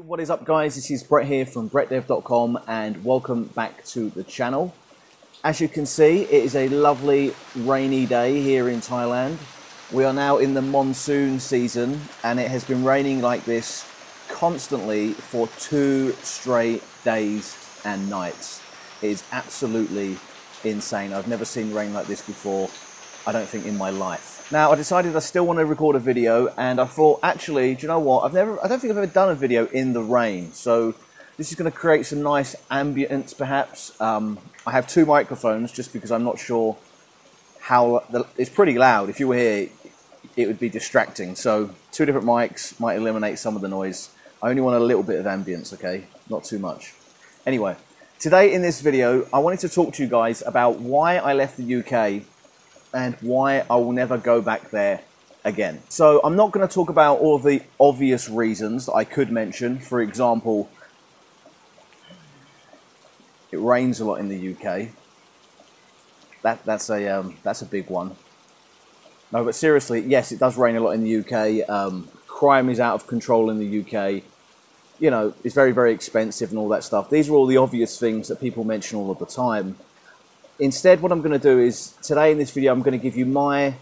Hey, what is up guys? This is Brett here from BrettDev.com and welcome back to the channel. As you can see, it is a lovely rainy day here in Thailand. We are now in the monsoon season and it has been raining like this constantly for 2 straight days and nights. It is absolutely insane. I've never seen rain like this before, I don't think, in my life. Now, I decided I still want to record a video, and I thought, actually, do you know what? I don't think I've ever done a video in the rain, so this is going to create some nice ambience, perhaps. I have 2 microphones, just because I'm not sure how... It's pretty loud. If you were here, it would be distracting, so 2 different mics might eliminate some of the noise. I only want a little bit of ambience, okay? Not too much. Anyway, today in this video, I wanted to talk to you guys about why I left the UK and why I will never go back there again. So I'm not going to talk about all of the obvious reasons that I could mention. For example, it rains a lot in the UK. That's a big one. No, but seriously, yes, it does rain a lot in the UK. Crime is out of control in the UK. You know, it's very, very expensive and all that stuff. These are all the obvious things that people mention all of the time. Instead, what I'm going to do is, today in this video, I'm going to give you my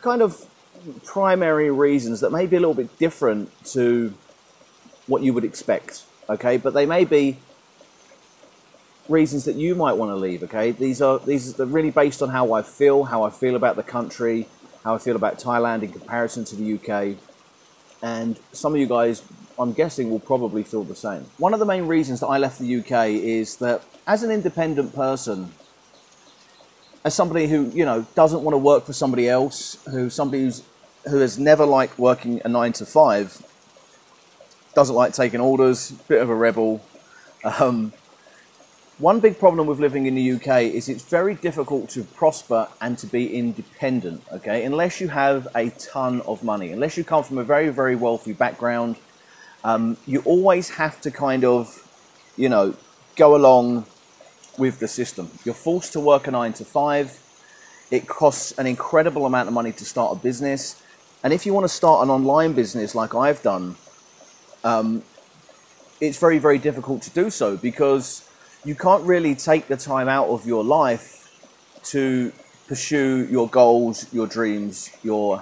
kind of primary reasons that may be a little bit different to what you would expect, okay? But they may be reasons that you might want to leave, okay? These are really based on how I feel about the country, how I feel about Thailand in comparison to the UK. And some of you guys, I'm guessing, will probably feel the same. One of the main reasons that I left the UK is that as an independent person, as somebody who, you know, doesn't want to work for somebody else, who has never liked working a 9-to-5, doesn't like taking orders, bit of a rebel. One big problem with living in the UK is it's very difficult to prosper and to be independent, okay? Unless you have a ton of money, unless you come from a very, very wealthy background, you always have to kind of, you know, go along with the system. You're forced to work a 9-to-5. It costs an incredible amount of money to start a business. And if you want to start an online business like I've done, it's very, very difficult to do so because you can't really take the time out of your life to pursue your goals, your dreams, your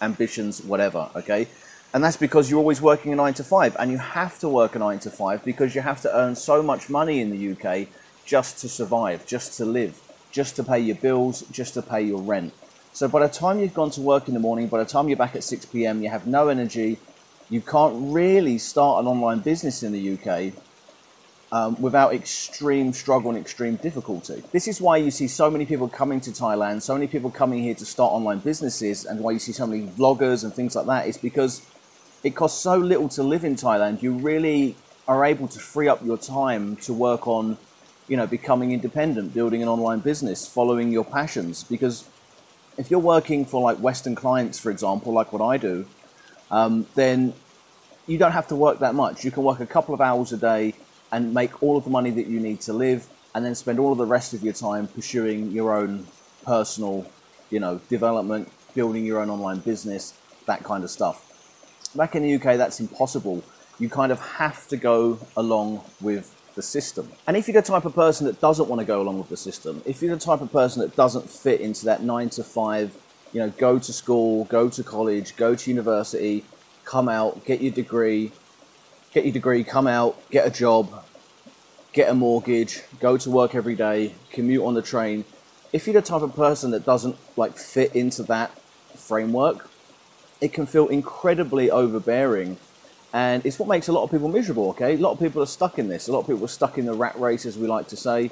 ambitions, whatever, okay? And that's because you're always working a 9-to-5, and you have to work a 9-to-5 because you have to earn so much money in the UK just to survive, just to live, just to pay your bills, just to pay your rent. So by the time you've gone to work in the morning, by the time you're back at 6 p.m, you have no energy. You can't really start an online business in the UK without extreme struggle and extreme difficulty. This is why you see so many people coming to Thailand, so many people coming here to start online businesses, and why you see so many vloggers and things like that, is because it costs so little to live in Thailand. You really are able to free up your time to work on, you know, becoming independent, building an online business, following your passions. Because if you're working for like Western clients, for example, like what I do, then you don't have to work that much. You can work a couple of hours a day and make all of the money that you need to live, and then spend all of the rest of your time pursuing your own personal, you know, development, building your own online business, that kind of stuff. Back in the UK, that's impossible. You kind of have to go along with the system. And if you're the type of person that doesn't want to go along with the system, if you're the type of person that doesn't fit into that 9-to-5, you know, go to school, go to college, go to university, come out, get your degree, come out, get a job, get a mortgage, go to work every day, commute on the train. If you're the type of person that doesn't like fit into that framework, it can feel incredibly overbearing, and it's what makes a lot of people miserable, okay? A lot of people are stuck in this. A lot of people are stuck in the rat race, as we like to say.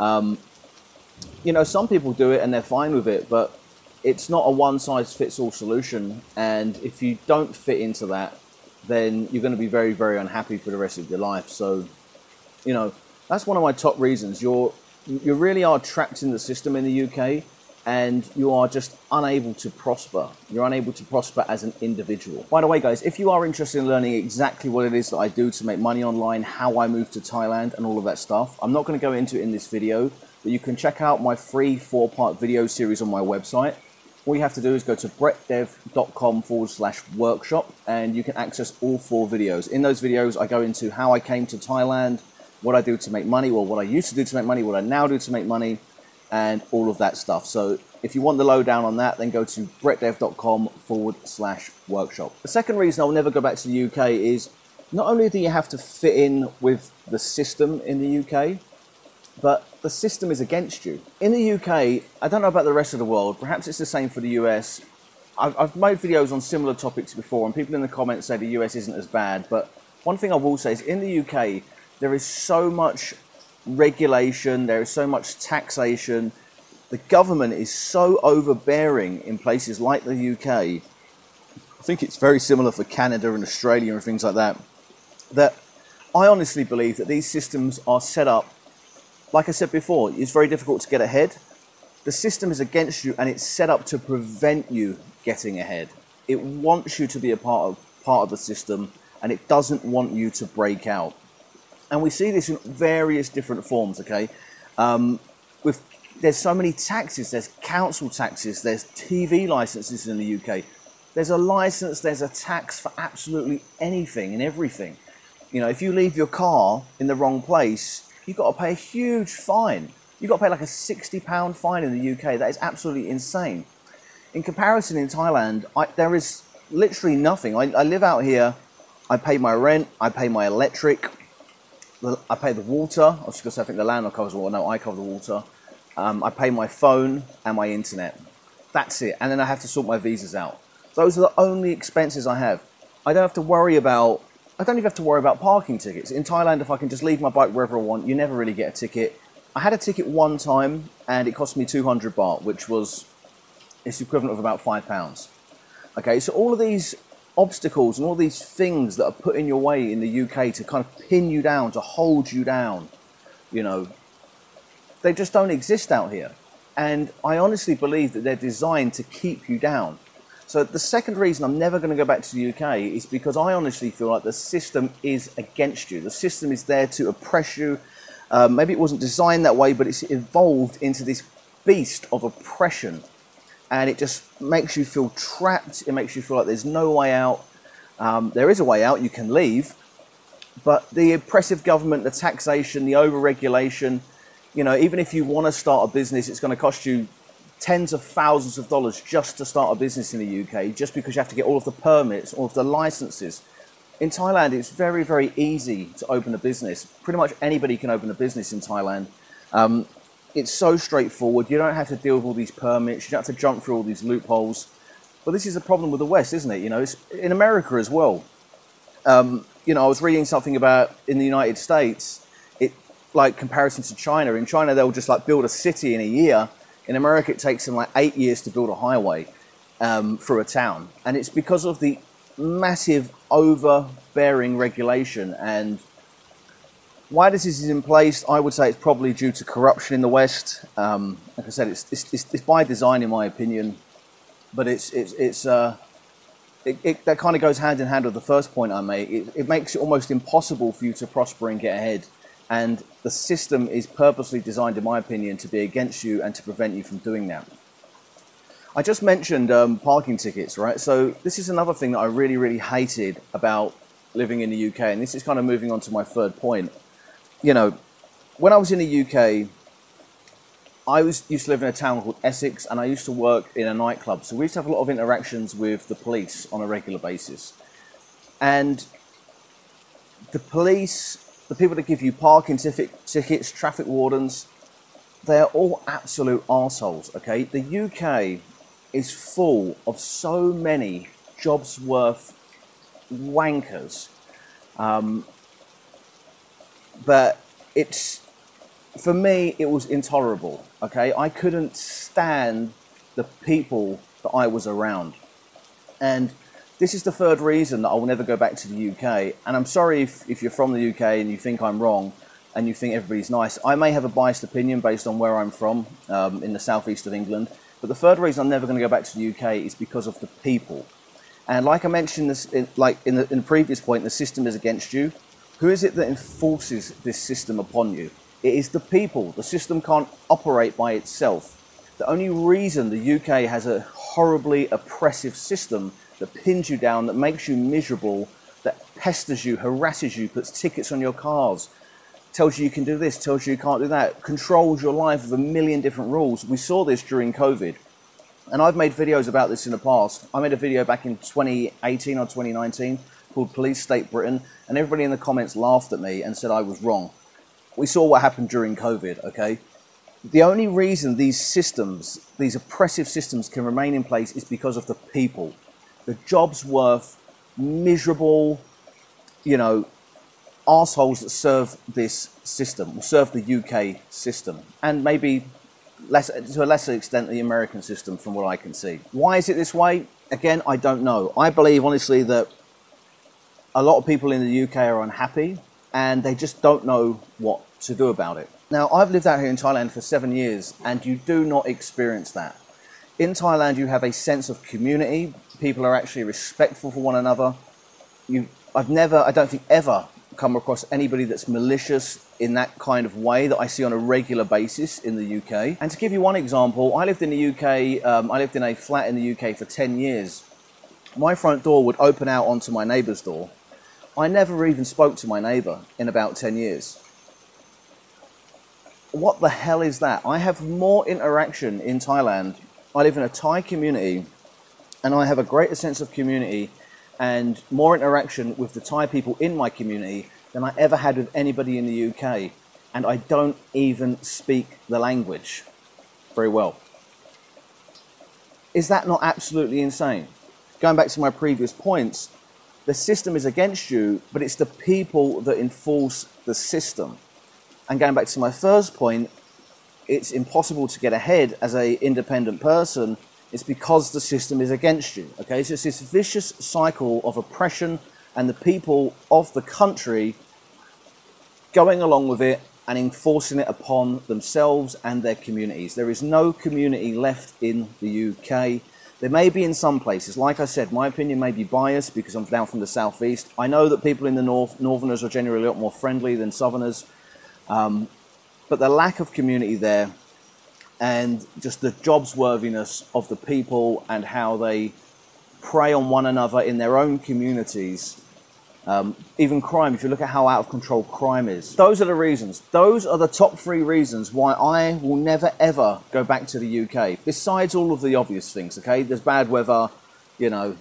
You know, some people do it and they're fine with it, but it's not a one-size-fits-all solution, and if you don't fit into that, then you're going to be very, very unhappy for the rest of your life. So, you know, that's one of my top reasons. You really are trapped in the system in the UK, and you are just unable to prosper. You're unable to prosper as an individual. By the way, guys, if you are interested in learning exactly what it is that I do to make money online, how I moved to Thailand and all of that stuff, I'm not going to go into it in this video, but you can check out my free 4-part video series on my website. all you have to do is go to BrettDev.com/workshop, and you can access all 4 videos. In those videos, I go into how I came to Thailand, what I do to make money, or what I used to do to make money, what I now do to make money, and all of that stuff. So if you want the lowdown on that, then go to BrettDev.com/workshop. The second reason I'll never go back to the UK is not only do you have to fit in with the system in the UK, but the system is against you. In the UK, I don't know about the rest of the world, perhaps it's the same for the US. I've made videos on similar topics before, and people in the comments say the US isn't as bad, but one thing I will say is in the UK, there is so much regulation, there is so much taxation. The government is so overbearing in places like the UK. I think it's very similar for Canada and Australia and things like that, that I honestly believe that these systems are set up, like I said before, it's very difficult to get ahead. The system is against you, and it's set up to prevent you getting ahead. It wants you to be a part of the system, and it doesn't want you to break out. And we see this in various different forms, okay? There's so many taxes. There's council taxes. There's TV licenses in the UK. There's a license. There's a tax for absolutely anything and everything. You know, if you leave your car in the wrong place, you've got to pay a huge fine. You've got to pay like a £60 fine in the UK. That is absolutely insane. In comparison, in Thailand, there is literally nothing. I live out here. I pay my rent. I pay my electric. I pay the water. I was just going to say, I think the landlord covers the water. No, I cover the water. I pay my phone and my internet. That's it. And then I have to sort my visas out. Those are the only expenses I have. I don't even have to worry about parking tickets. In Thailand, if I can just leave my bike wherever I want, you never really get a ticket. I had a ticket one time and it cost me 200 baht, which was its equivalent of about £5. Okay, so all of these obstacles and all these things that are put in your way in the UK to kind of pin you down, to hold you down, you know, they just don't exist out here. And I honestly believe that they're designed to keep you down. So the second reason I'm never going to go back to the UK is because I honestly feel like the system is against you. The system is there to oppress you. Maybe it wasn't designed that way, but it's evolved into this beast of oppression. And it just makes you feel trapped. It makes you feel like there's no way out. There is a way out. You can leave. But the oppressive government, the taxation, the over-regulation, you know, even if you want to start a business, it's going to cost you tens of thousands of dollars just to start a business in the UK, just because you have to get all of the permits, all of the licenses. In Thailand, it's very, very easy to open a business. Pretty much anybody can open a business in Thailand. It's so straightforward. You don't have to deal with all these permits. You don't have to jump through all these loopholes. But this is a problem with the West, isn't it? You know, it's in America as well. You know, I was reading something about in the United States, like comparison to China. In China, they'll just like build a city in a year. In America, it takes them like 8 years to build a highway through a town. And it's because of the massive overbearing regulation. And why this is in place, I would say it's probably due to corruption in the West. Like I said, it's by design, in my opinion. But that kind of goes hand in hand with the first point I made. It makes it almost impossible for you to prosper and get ahead. And the system is purposely designed, in my opinion, to be against you and to prevent you from doing that. I just mentioned parking tickets, right? So this is another thing that I really, really hated about living in the UK. And this is kind of moving on to my third point. You know, when I was in the UK, I used to live in a town called Essex, and I used to work in a nightclub. So we used to have a lot of interactions with the police on a regular basis. And the police, the people that give you parking tickets, traffic wardens, they're all absolute arseholes, okay? The UK is full of so many jobs worth wankers. But for me, it was intolerable, okay? I couldn't stand the people that I was around. And this is the third reason that I will never go back to the UK. And I'm sorry if you're from the UK and you think I'm wrong and you think everybody's nice. I may have a biased opinion based on where I'm from in the southeast of England. But the third reason I'm never going to go back to the UK is because of the people. And like I mentioned in the previous point, the system is against you. Who is it that enforces this system upon you? It is the people. The system can't operate by itself. The only reason the UK has a horribly oppressive system that pins you down, that makes you miserable, that pesters you, harasses you, puts tickets on your cars, tells you you can do this, tells you you can't do that, controls your life with a million different rules. We saw this during COVID. And I've made videos about this in the past. I made a video back in 2018 or 2019 called Police State Britain, and everybody in the comments laughed at me and said I was wrong. We saw what happened during COVID, okay? The only reason these systems, these oppressive systems, can remain in place is because of the people. The jobs worth miserable, you know, assholes that serve this system, will serve the UK system, and maybe less, to a lesser extent, the American system, from what I can see. Why is it this way? Again, I don't know. I believe, honestly, that a lot of people in the UK are unhappy and they just don't know what to do about it. Now, I've lived out here in Thailand for 7 years and you do not experience that. In Thailand, you have a sense of community. People are actually respectful for one another. I don't think ever come across anybody that's malicious in that kind of way that I see on a regular basis in the UK. And to give you one example, I lived in the UK, I lived in a flat in the UK for 10 years. My front door would open out onto my neighbour's door. I never even spoke to my neighbour in about 10 years. What the hell is that? I have more interaction in Thailand. I live in a Thai community and I have a greater sense of community and more interaction with the Thai people in my community than I ever had with anybody in the UK. And I don't even speak the language very well. Is that not absolutely insane? Going back to my previous points, the system is against you, but it's the people that enforce the system. And going back to my first point, it's impossible to get ahead as an independent person. It's because the system is against you, okay? So it's this vicious cycle of oppression and the people of the country going along with it and enforcing it upon themselves and their communities. There is no community left in the UK. There may be in some places. Like I said, my opinion may be biased because I'm down from the southeast. I know that people in the north, northerners, are generally a lot more friendly than southerners, but the lack of community there and just the jobs worthiness of the people and how they prey on one another in their own communities. Even crime, if you look at how out of control crime is. Those are the reasons. Those are the top 3 reasons why I will never ever go back to the UK. Besides all of the obvious things, okay? There's bad weather, you know,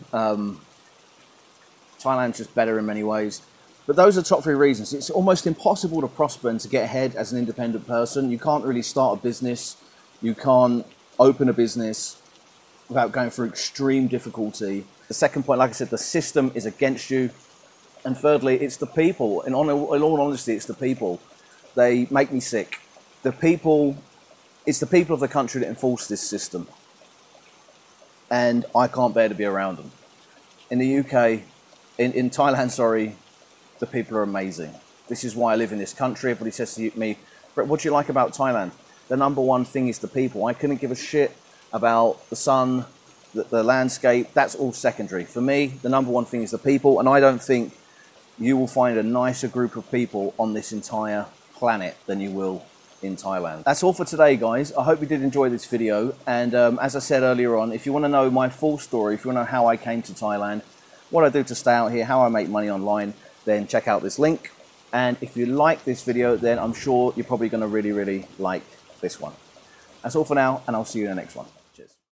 Thailand's just better in many ways. But those are the top 3 reasons. It's almost impossible to prosper and to get ahead as an independent person. You can't really start a business. You can't open a business without going through extreme difficulty. The second point, like I said, the system is against you. And thirdly, it's the people. And in all honesty, it's the people. They make me sick. The people, it's the people of the country that enforce this system. And I can't bear to be around them. In the UK, in Thailand, sorry, the people are amazing. This is why I live in this country. Everybody says to me, Brett, what do you like about Thailand? The number one thing is the people. I couldn't give a shit about the sun, the landscape. That's all secondary. For me, the number one thing is the people, and I don't think you will find a nicer group of people on this entire planet than you will in Thailand. That's all for today, guys. I hope you did enjoy this video, and as I said earlier on, if you want to know my full story, if you want to know how I came to Thailand, what I do to stay out here, how I make money online, then check out this link. And if you like this video, then I'm sure you're probably going to really, really like this one. That's all for now, and I'll see you in the next one.